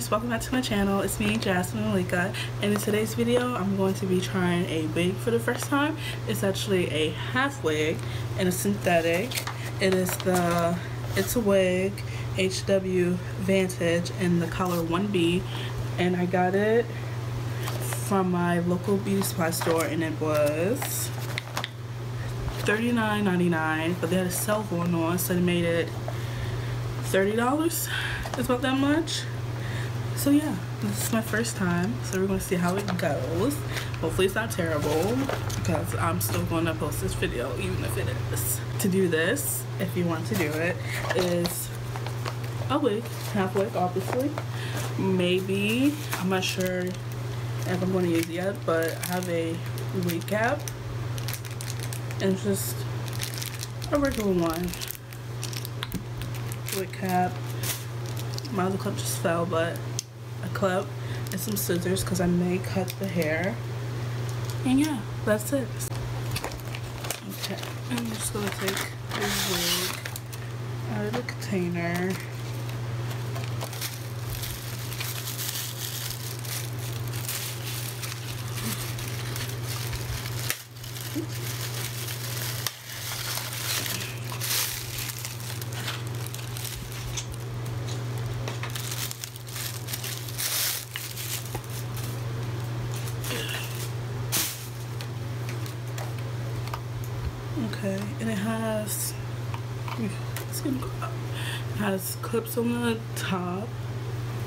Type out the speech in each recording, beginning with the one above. guys, welcome back to my channel. It's me, Jazmine Maalika, and in today's video I'm going to be trying a wig for the first time. It's actually a half wig and a synthetic. It is the It's a Wig HW Vantage in the color 1B, and I got it from my local beauty supply store, and it was $39.99, but they had a sale going on, so they made it $30. It's about that much. So yeah, this is my first time, so we're gonna see how it goes. Hopefully it's not terrible, because I'm still gonna post this video even if it is. To do this, if you want to do it, is a wig, half wig obviously. Maybe, I'm not sure if I'm gonna use it yet, but I have a wig cap and just a regular one. Wig cap. My other clip just fell, but a clip and some scissors because I may cut the hair. And yeah, that's it. Okay, I'm just gonna take this wig out of the container. Okay, and it has, it's gonna go up. It has clips on the top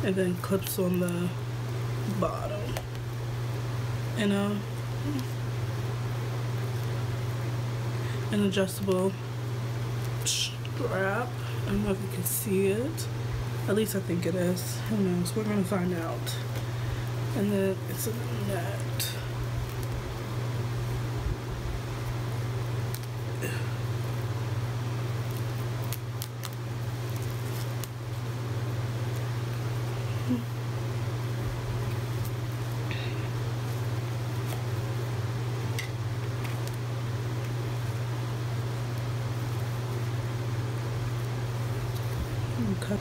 and then clips on the bottom. And an adjustable strap. I don't know if you can see it. At least I think it is. Who knows? We're gonna find out. And then it's a net. Okay.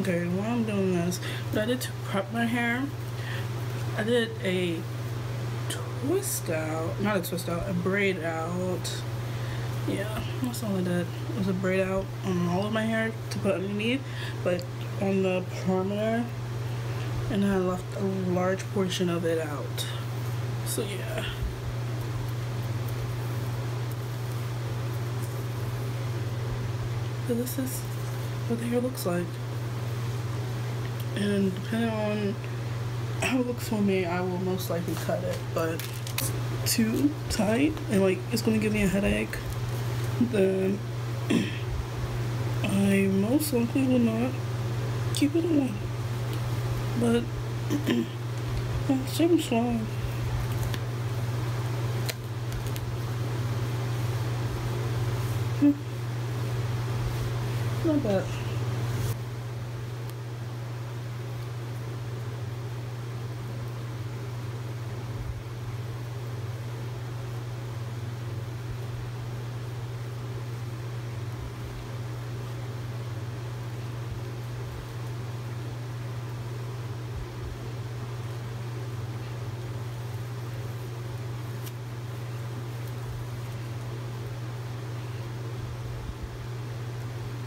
Okay, while I'm doing this, what I did to prep my hair, I did a twist out, not a twist out, a braid out. Yeah, that's all I did. It was a braid out on all of my hair to put underneath, but on the perimeter, and I left a large portion of it out. So yeah. So this is what the hair looks like, and depending on how it looks for me, I will most likely cut it, but it's too tight and like it's gonna give me a headache, then I most likely will not keep it on, but it seems long. Not bad.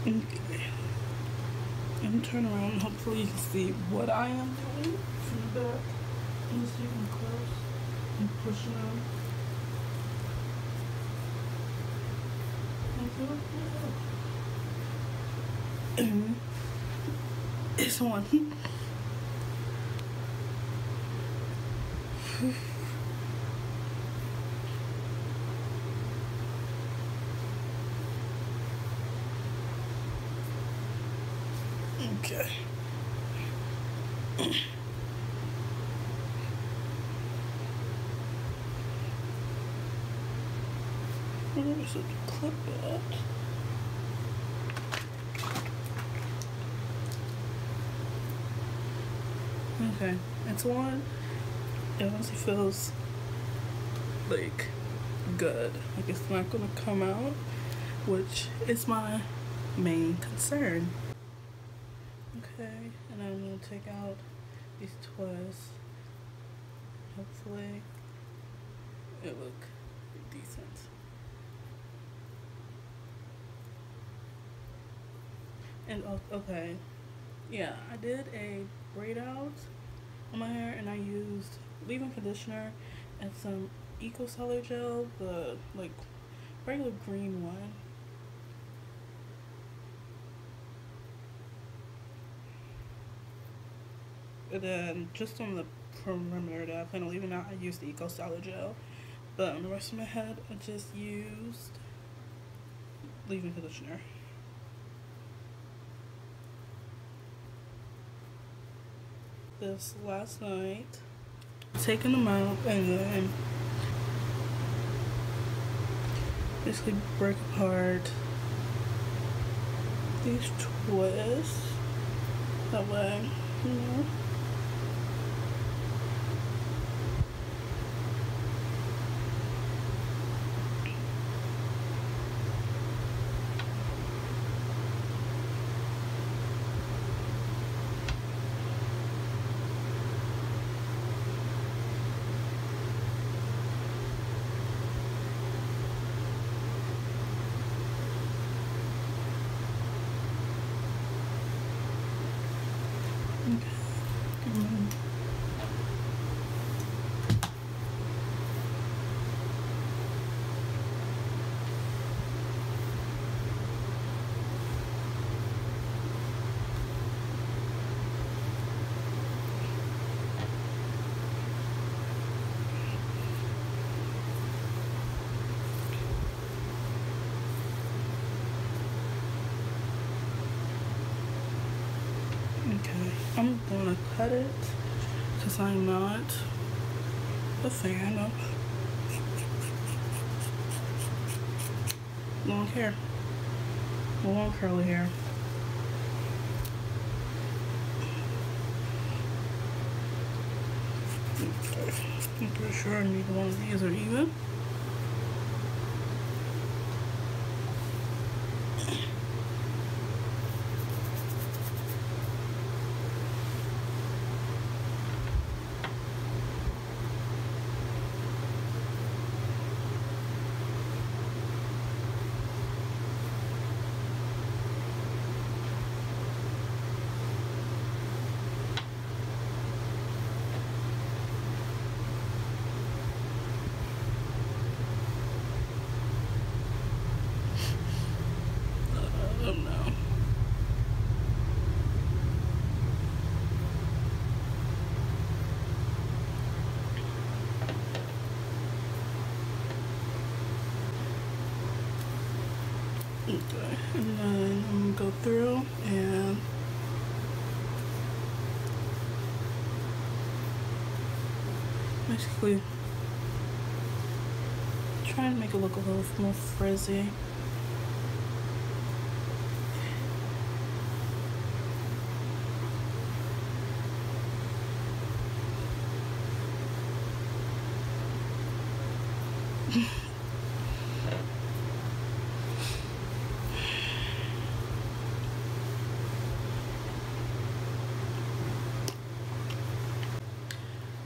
Okay. I'm gonna turn around and hopefully you can see what I am doing from the back. I'm just taking close and pushing them. And it's on. Okay. I'm just going to clip it. Okay, it's on. It honestly feels like good. Like, it's not gonna come out, which is my main concern. Okay, and I'm gonna take out these twists. Hopefully it looks decent. And okay, yeah, I did a braid out on my hair, and I used leave-in conditioner and some Eco Styler gel, the like regular green one. And then just on the perimeter that I plan on leaving out, I used the Eco Styler gel, but on the rest of my head I just used leave-in conditioner. This last night, taking them out and then basically break apart these twists that way, you know. I'm gonna cut it because I'm not a fan of long hair, long curly hair. I'm pretty sure I need one of these or even. Okay, and then I'm gonna go through and basically try and make it look a little more frizzy.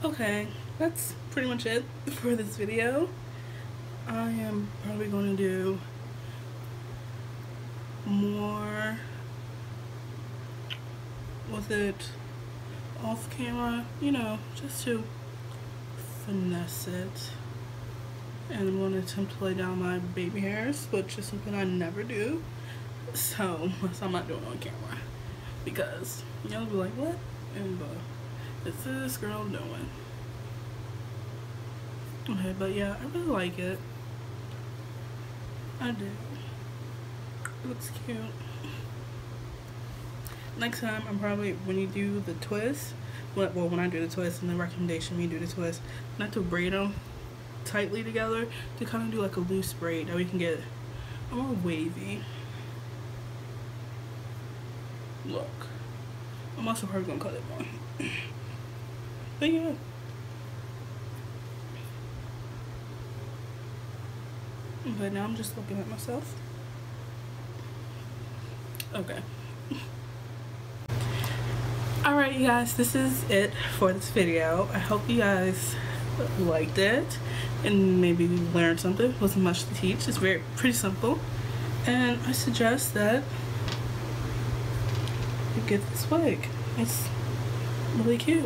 Okay, that's pretty much it for this video. I am probably going to do more with it off camera, you know, just to finesse it. And I'm going to attempt to lay down my baby hairs, which is something I never do. So, I'm not doing it on camera because y'all be like, what? And but it's this girl doing. Okay, but yeah, I really like it. I do. It looks cute. Next time, I'm probably, when you do the twist, well, when I do the twist and the recommendation, we do the twist, not to braid them tightly together, to kind of do like a loose braid that we can get a more wavy look. I'm also probably gonna cut it more. But yeah. But now I'm just looking at myself. Okay. Alright you guys, this is it for this video. I hope you guys liked it and maybe learned something. It wasn't much to teach. It's very pretty simple. And I suggest that you get this wig. It's really cute.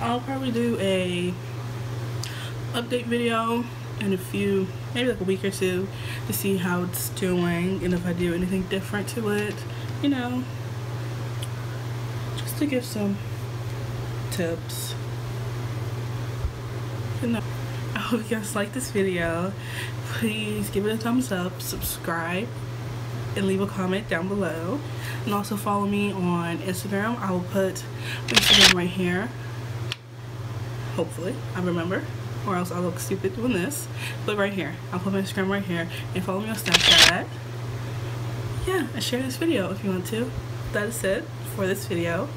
I'll probably do a update video in a few, maybe like a week or two, to see how it's doing and if I do anything different to it, you know, just to give some tips. And I hope you guys like this video. Please give it a thumbs up, subscribe, and leave a comment down below, and also follow me on Instagram. I will put Instagram right here, hopefully I remember, or else I'll look stupid doing this, but right here I'll put my Instagram right here, and follow me on Snapchat. Yeah, and share this video if you want to. That is it for this video.